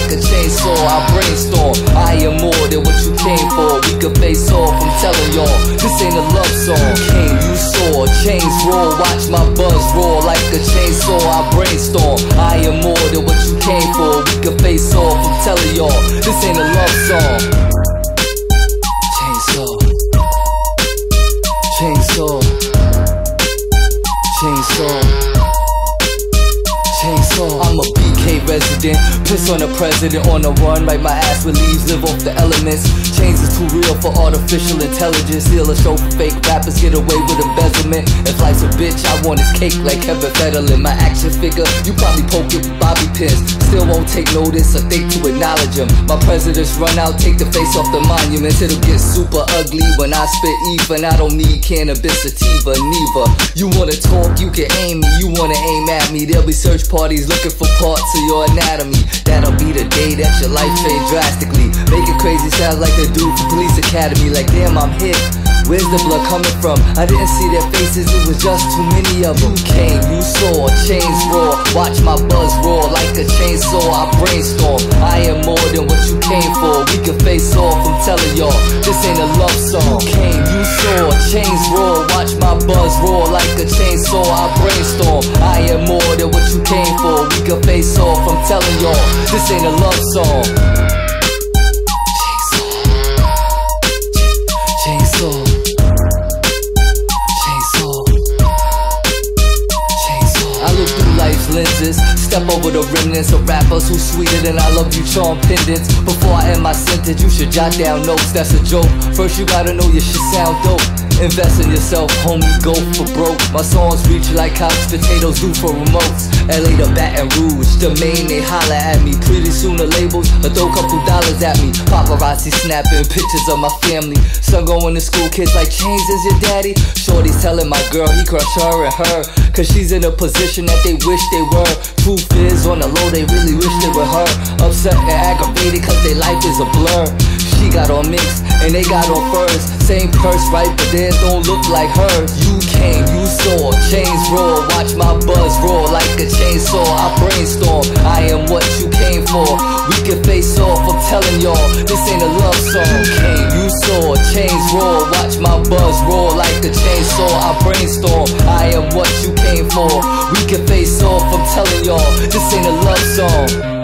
like a chainsaw. I brainstorm, I am more than what you came for. We could face off, I'm telling y'all, this ain't a love song. Came, you saw, chains roll, watch my buzz roll like a chainsaw. I brainstorm, I am more than what you came for. We could face off, I'm telling y'all, this ain't a love song. Chainsaw, chainsaw, chainsaw. I'm a BK resident, piss on the president. On the run, write my ass with leaves, live off the elements. Chains is too real for artificial intelligence. Steal a show for fake rappers, get away with embezzlement. If life's a bitch, I want his cake like Kevin Federline. My action figure, you probably poke it with bobby pins. Still won't take notice or think to acknowledge him. My presidents run out, take the face off the monuments. It'll get super ugly when I spit even. I don't need cannabis, sativa, neither. You wanna talk, you can aim me. You wanna aim at me, there'll be search parties looking for parts of your anatomy. That'll be the day that your life changed drastically. Making crazy sounds like the dude from Police Academy. Like damn, I'm hit. Where's the blood coming from? I didn't see their faces, it was just too many of them. Came, you saw, chains roar, watch my buzz roar like a chainsaw. I brainstorm, I am more than what you came for. We can face off, I'm telling y'all, this ain't a love song. Came, you saw, chains roar, watch my buzz roar like a chainsaw. I brainstorm, I am more than what you came for. We can face off, I'm telling y'all, this ain't a love song. Chainsaw, chainsaw. Lenses. Step over the remnants of rappers who's sweeter than I love you charm pendants. Before I end my sentence, you should jot down notes, that's a joke. First you gotta know your shit sound dope. Invest in yourself, homie, go for broke. My songs reach like couch potatoes do for remotes. LA to Baton Rouge, Domain, they holler at me. Pretty soon the labels will throw a couple dollars at me. Paparazzi snapping pictures of my family. Son going to school, kids like, Chains is your daddy? Shorty's telling my girl he crushed her and her, cause she's in a position that they wish they were. Truth is, on the low, they really wish they were her. Upset and aggravated cause their life is a blur. She got on mixed and they got on furs. Same purse, right, but theirs don't look like hers. You came, you saw, chains roar, watch my buzz roar like a chainsaw. I brainstorm, I am what you came for. We can face off, I'm telling y'all, this ain't a love song. You came, you saw, chains roar, watch my buzz roar like a chainsaw. I brainstorm, I am what you came for. We can face off, I'm telling y'all, this ain't a love song.